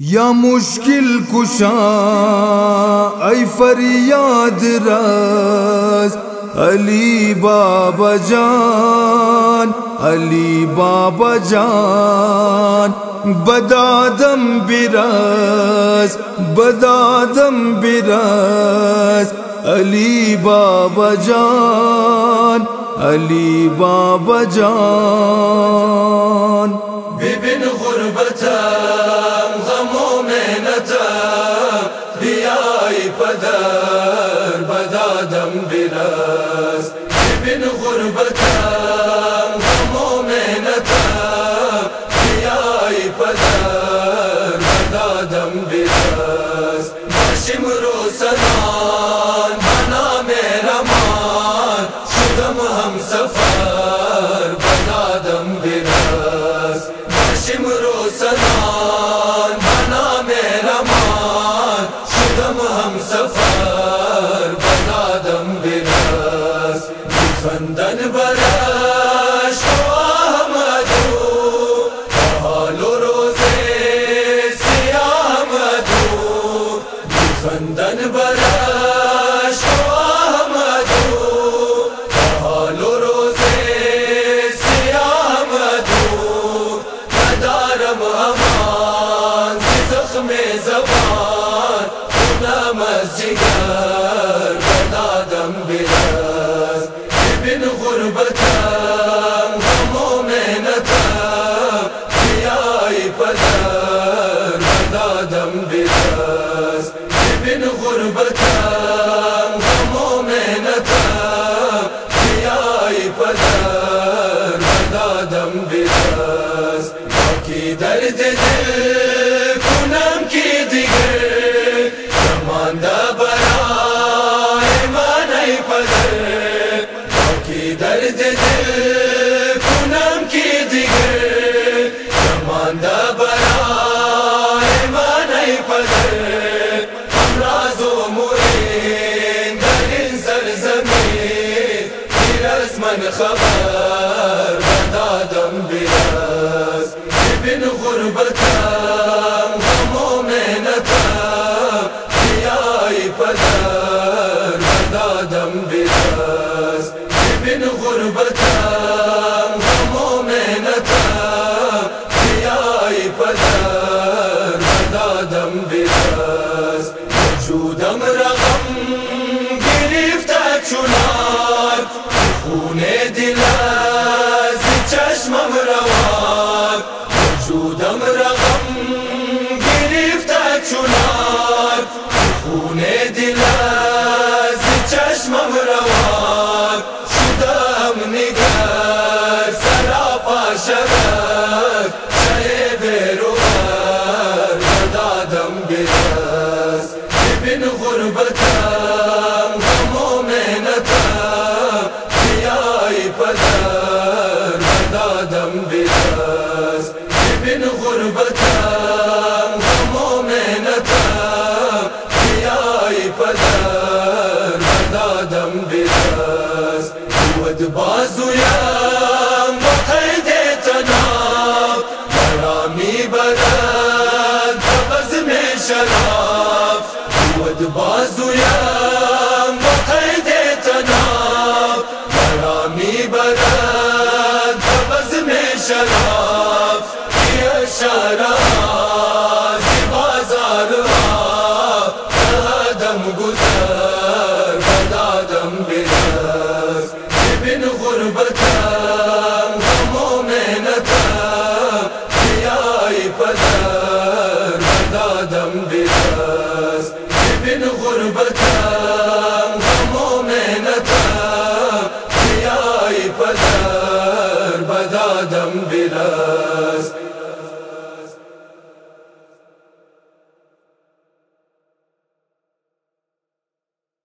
یا مشکل کشا ای فریاد راز علی بابا جان، علی بابا جان، بدادم براز، بدادم براز، علی بابا جان، علی بابا جان. ببن غربتم غم و محنتم بیای پدر بدادم براز. ببن غربتم غم و محنتم بیای پدر بدادم براز. باشیم رو سنان بنا مهرمان شدم هم سفر بدادم براز. باشیم رو سنان بنا مهرمان شدم هم سفر بدادم براز. خندن برش تو آمدو حال و روز سیام دو. خندن برش تو آمدو حال و روز سیام دو. ندارم امان ز زخم زبان خونم از جگر بدادم براز. ببن غربتم غم و محنتم بیای پدر بدادم براز. ببن غربتم غم و محنتم بیای پدر بدادم براز. تا که درد دل کنم که دیگه زمانده برای من ای پدر. تا که درد دل کنم که دیگه زمانده برای من ای پدر. همراز و مرین در این سرزمین دیر از من خبر بدادم براز. ببن غربتم غم و محنتم بیای پدر بدادم براز. ببن غربتم غم و محنتم بیای پدر بدادم براز. وجودم رقم گرفته چنان خون دل از چشمم روان. وجودم رقم گرفته چنان خون دل از چشمم روان. شدم نگر سراپا شبک چه بروبر بدادم براز. ببن غربتم غم و محنتم بیای پدر بدادم براز. ببن غربتم غم و محنتم بیای پدر بدادم براز. بود بازویم با قید تناب برامی برد به بزم شراب. بود بازویم با قید تناب برامی برد به بزم شراب. یه شراب ز بازارها دادم گذر بدادم براز. ببن غربتم غم و محنتم بیای پدر بدادم براز. ببن غربتم غم و محنتم بیای پدر بدادم براز.